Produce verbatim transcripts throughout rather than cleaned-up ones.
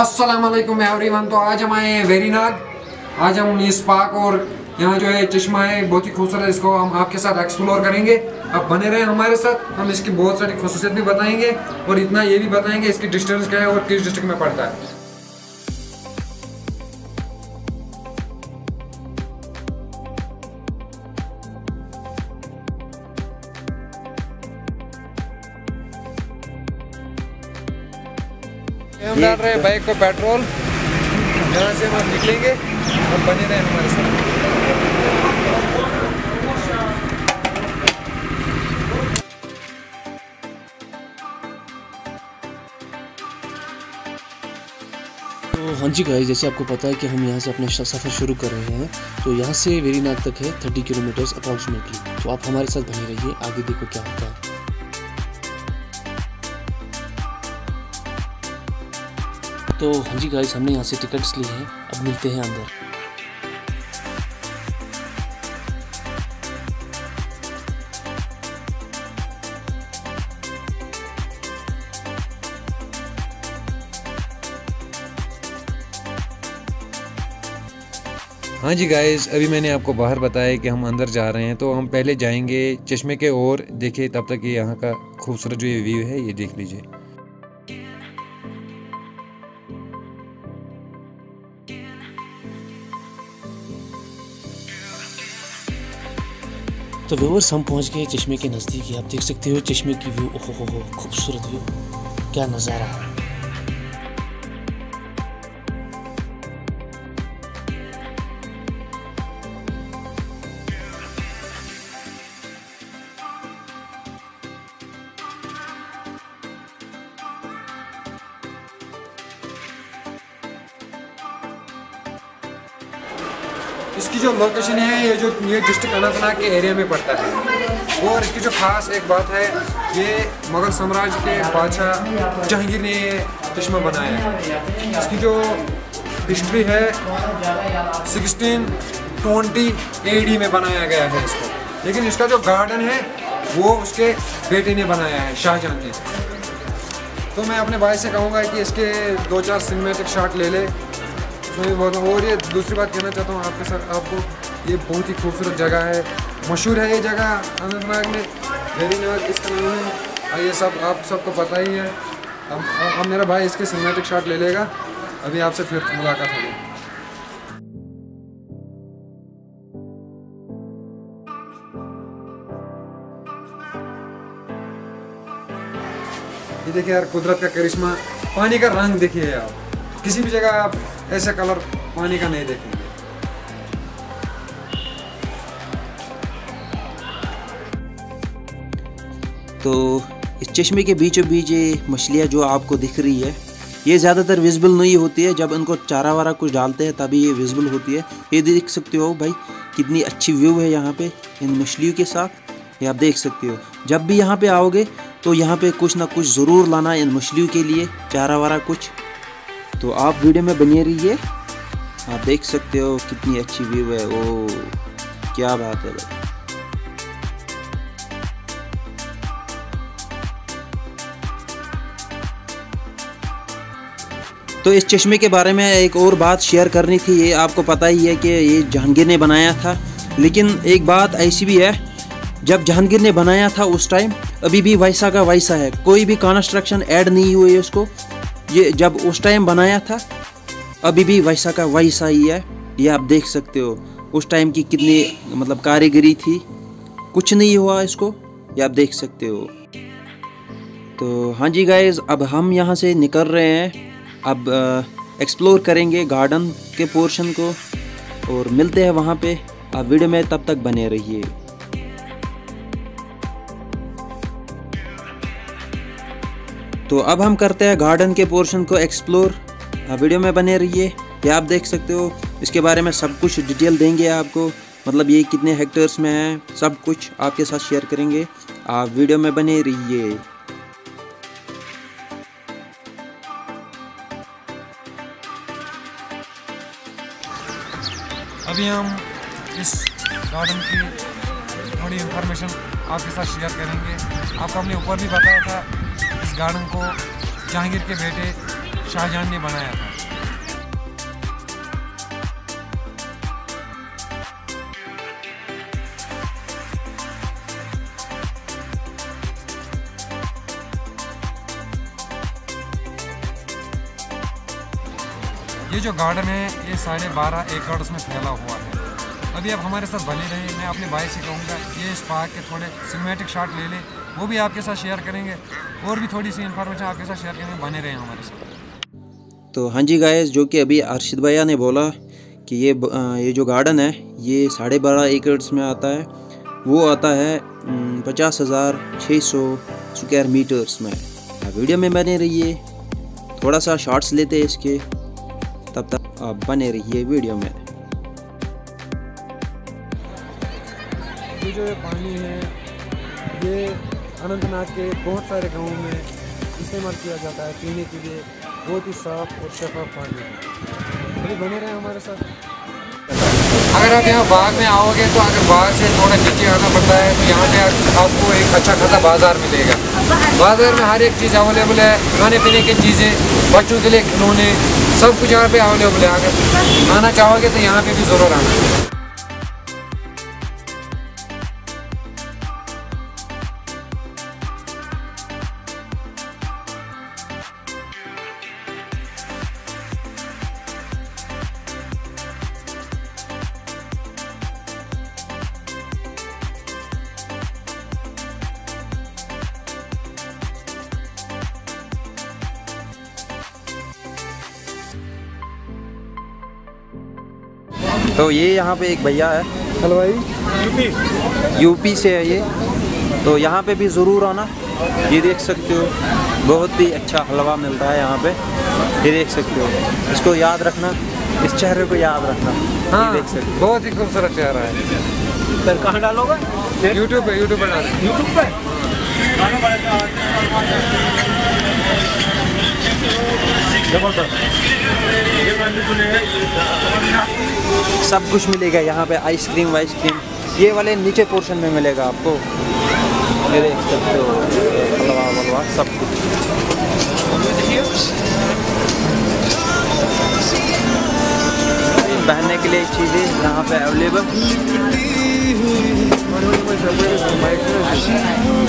अस्सलाम वालेकुम एवरीवन। तो आज हम आए हैं वेरीनाग। आज हम इस पार्क और यहाँ जो है चश्मा है बहुत ही खूबसूरत, इसको हम आपके साथ एक्सप्लोर करेंगे। आप बने रहें हमारे साथ, हम इसकी बहुत सारी खूबसूरत भी बताएंगे और इतना ये भी बताएंगे इसकी डिस्टेंस क्या है और किस डिस्ट्रिक्ट में पड़ता है। हम डाल रहे हैं बाइक को पेट्रोल, यहाँ से हम निकलेंगे और बने रहे हमारे साथ। तो हाँ जी गाइस, जैसे आपको पता है कि हम यहाँ से अपना सफ़र शुरू कर रहे हैं, तो यहाँ से वेरीनाग तक है थर्टी किलोमीटर्स अप्रॉक्सीमेटली। तो आप हमारे साथ बने रहिए, आगे देखो क्या होता है। तो हाँ जी गाइस, हमने यहाँ से टिकट्स लिए हैं, अब मिलते हैं अंदर। हाँ जी गाइस, अभी मैंने आपको बाहर बताया कि हम अंदर जा रहे हैं, तो हम पहले जाएंगे चश्मे के ओर। देखिए तब तक ये यहाँ का खूबसूरत जो ये व्यू है ये देख लीजिए। तो व्यूअर्स, हम पहुंच गए चश्मे के नज़दीक। आप देख सकते हो चश्मे की व्यू, ओहो हो हो खूबसूरत व्यू, क्या नज़ारा है। इसकी जो लोकेशन है ये जो ये डिस्ट्रिक्ट अनंतनाग के एरिया में पड़ता है। और इसकी जो खास एक बात है, ये मुगल साम्राज्य के बादशाह जहांगीर ने ये चश्मा बनाया है। इसकी जो हिस्ट्री है सिक्सटीन ट्वेंटी एडी में बनाया गया है इसको, लेकिन इसका जो गार्डन है वो उसके बेटे ने बनाया है, शाहजहां ने। तो मैं अपने भाई से कहूँगा कि इसके दो चार सिनेमैटिक शॉट ले ले। और ये दूसरी बात कहना चाहता हूँ आपके साथ, आपको ये बहुत ही खूबसूरत जगह है, मशहूर है ये जगह अनंतनाग में, वेरीनाग इसका नाम है। और ये सब आप सबको पता ही है। अब अब मेरा भाई इसके सिनेमैटिक शॉट ले लेगा। अभी आपसे फिर मुलाकात होगी। ये देखिए यार कुदरत का करिश्मा, पानी का रंग देखिए आप, किसी भी जगह आप ऐसा कलर पानी का नहीं देखेंगे। तो इस चश्मे के बीचों बीच ये मछलियाँ जो आपको दिख रही है ये ज़्यादातर विजिबल नहीं होती है, जब इनको चारा वारा कुछ डालते हैं तभी ये विजिबल होती है। ये देख सकते हो भाई कितनी अच्छी व्यू है यहाँ पे इन मछलियों के साथ। ये आप देख सकते हो, जब भी यहाँ पे आओगे तो यहाँ पे कुछ ना कुछ ज़रूर लाना इन मछलियों के लिए, चारा वारा कुछ। तो आप वीडियो में बने रहिए। आप देख सकते हो कितनी अच्छी व्यू है, ओ क्या बात है भाई। तो इस चश्मे के बारे में एक और बात शेयर करनी थी। ये आपको पता ही है कि ये जहांगीर ने बनाया था, लेकिन एक बात ऐसी भी है, जब जहांगीर ने बनाया था उस टाइम अभी भी वैसा का वैसा है, कोई भी कंस्ट्रक्शन ऐड नहीं हुई है उसको। ये जब उस टाइम बनाया था अभी भी वैसा का वैसा ही है। ये आप देख सकते हो उस टाइम की कितनी मतलब कारीगरी थी, कुछ नहीं हुआ इसको, ये आप देख सकते हो। तो हाँ जी गाइज़, अब हम यहाँ से निकल रहे हैं, अब एक्सप्लोर करेंगे गार्डन के पोर्शन को और मिलते हैं वहाँ पे। आप वीडियो में तब तक बने रहिए। तो अब हम करते हैं गार्डन के पोर्शन को एक्सप्लोर, वीडियो में बने रहिए। ये आप देख सकते हो, इसके बारे में सब कुछ डिटेल देंगे आपको, मतलब ये कितने हेक्टेयर्स में है, सब कुछ आपके साथ शेयर करेंगे। आप वीडियो में बने रहिए। अभी हम इस गार्डन की थोड़ी इंफॉर्मेशन आपके साथ शेयर करेंगे। आपको हमने ऊपर भी बताया था, इस गार्डन को जहांगीर के बेटे शाहजहां ने बनाया था। ये जो गार्डन है ये साढ़े बारह एकड़ में फैला हुआ है। अभी आप हमारे साथ बने रहे। मैं अपने भाई से कहूँगा ये इस पार्क के थोड़े सिनेमैटिक शॉट ले लें, वो भी आपके साथ शेयर करेंगे और भी थोड़ी सी इन्फॉर्मेशन आपके साथ शेयर करेंगे। बने रहें हमारे साथ। तो हाँ जी गाइस, जो कि अभी अर्शिद भैया ने बोला कि ये ये जो गार्डन है ये साढ़े बारह एकड़ में आता है, वो आता है पचास हज़ार छः सौ स्क्वायर मीटर्स में। वीडियो में बने रहिए, थोड़ा सा शॉट्स लेते हैं इसके, तब तक आप बने रहिए वीडियो में। ये जो ये पानी है ये अनंतनाग के बहुत सारे गांवों में इस्तेमाल किया जाता है पीने के लिए। बहुत ही साफ और शफाफ पानी है। बने रहे हमारे साथ। अगर आप यहाँ बाग में आओगे तो अगर बाग से थोड़ा नीचे आना पड़ता है तो यहाँ पे आपको एक अच्छा खासा बाजार मिलेगा। बाजार में हर एक चीज़ अवेलेबल है, खाने पीने की चीज़ें, बच्चों के लिए खिलौने, सब कुछ यहाँ पे अवेलेबल है। अगर आना चाहोगे तो यहाँ पे भी ज़रूर आना। तो ये यहाँ पे एक भैया है हलवाई, यूपी यूपी से है ये, तो यहाँ पे भी ज़रूर आना। ये देख सकते हो बहुत ही अच्छा हलवा मिलता है यहाँ पे। ये देख सकते हो, इसको याद रखना, इस चेहरे को याद रखना। हाँ, ये देख सकते हो बहुत ही खूबसूरत चेहरा है। सर कहाँ डालोगे? यूट्यूब पे यूट्यूब पर डाल यूट्यूब पर जबरदस्त सब कुछ मिलेगा यहाँ पे। आइसक्रीम वाइसक्रीम ये वाले नीचे पोर्शन में मिलेगा आपको। ये देख सकते हो हलवा वलवा सब कुछ। पहनने के लिए चीज़ें यहाँ पे अवेलेबल,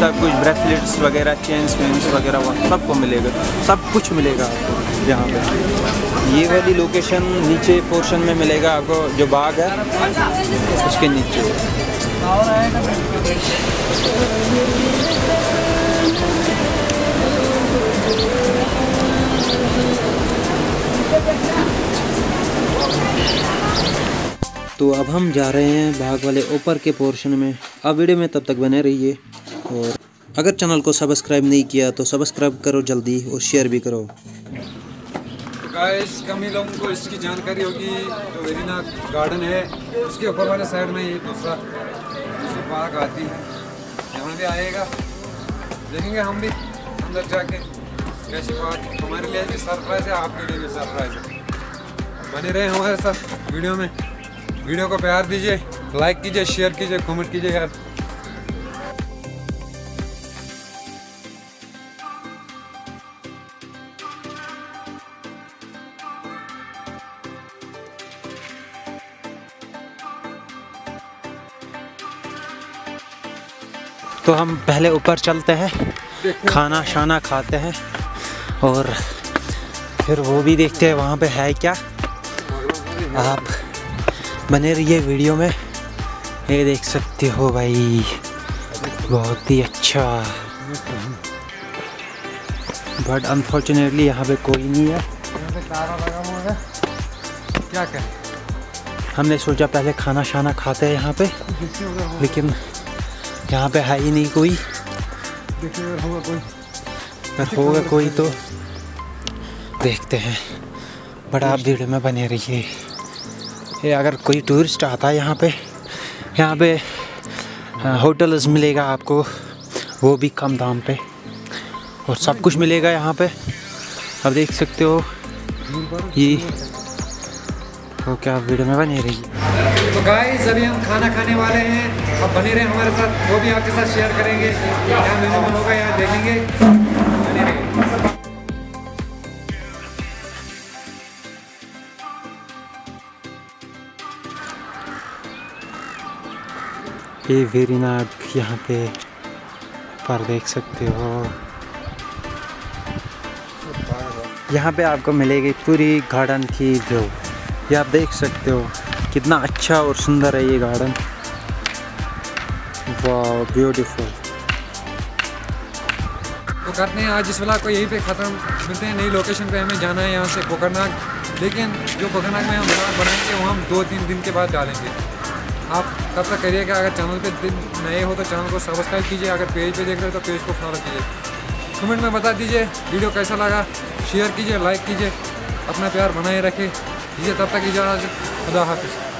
सब कुछ, ब्रेसलेट्स वगैरह, चेन्स वेन्स वगैरह सबको मिलेगा, सब कुछ मिलेगा आपको यहाँ पे। ये वाली लोकेशन नीचे पोर्शन में मिलेगा आपको, जो बाग है उसके नीचे। तो अब हम जा रहे हैं बाग वाले ऊपर के पोर्शन में। अब वीडियो में तब तक बने रहिए, और अगर चैनल को सब्सक्राइब नहीं किया तो सब्सक्राइब करो जल्दी और शेयर भी करो। गाइस कमी लोगों को इसकी जानकारी होगी। तो वेरीनाग गार्डन है, उसके ऊपर वाले साइड में ये दूसरा दूसरी पार्क आती है। यहाँ भी आएगा, देखेंगे हम भी अंदर जाके कैसी पार्क। हमारे लिए भी सरप्राइज़ है, आपके लिए भी सरप्राइज़ है। बने रहे हमारे साथ वीडियो में। वीडियो को प्यार दीजिए, लाइक कीजिए, शेयर कीजिए, कमेंट कीजिए यार। तो हम पहले ऊपर चलते हैं, खाना शाना खाते हैं और फिर वो भी देखते हैं वहाँ पे है क्या। आप बने रहिए वीडियो में। ये देख सकते हो भाई, बहुत ही अच्छा। बट अनफॉर्चुनेटली यहाँ पे कोई नहीं है। क्या क्या हमने सोचा पहले खाना शाना खाते हैं यहाँ पे, लेकिन यहाँ पे है ही नहीं कोई। देखिए अगर होगा कोई, अगर होगा कोई तो देखते हैं। बट आप वीडियो में बने रहिए। ये अगर कोई टूरिस्ट आता है यहाँ पे, यहाँ पे होटल्स मिलेगा आपको, वो भी कम दाम पे, और सब कुछ मिलेगा यहाँ पे। आप देख सकते हो ये। ओके, आप वीडियो में बने रहिए। तो गाइस अभी हम खाना खाने वाले हैं, आप बने रहे हमारे साथ, वो भी आपके साथ शेयर करेंगे। यहाँ मेनू होगा, यहाँ देखेंगे, बने रहिए। ये वेरीनाग यहाँ पे पर देख सकते हो। यहाँ पे आपको मिलेगी पूरी गार्डन की व्यू। ये आप देख सकते हो कितना अच्छा और सुंदर है ये गार्डन। वाह ब्यूटीफुल। तो करते हैं आज इस व्लॉग को यहीं पे ख़त्म। मिलते हैं नई लोकेशन पे, हमें जाना है यहाँ से पोकरनाग। लेकिन जो पोकरनाग में हम व्लॉग बनाएंगे वो हम दो तीन दिन के बाद डालेंगे। आप तब तक करिएगा, अगर चैनल पे दिन नए हो तो चैनल को सब्सक्राइब कीजिए, अगर पेज पे देख रहे हो तो पेज को फॉलो कीजिए। कमेंट में बता दीजिए वीडियो कैसा लगा, शेयर कीजिए, लाइक कीजिए, अपना प्यार बनाए रखें। दीजिए तब तक इजाज़त, खुदा हाफिज़।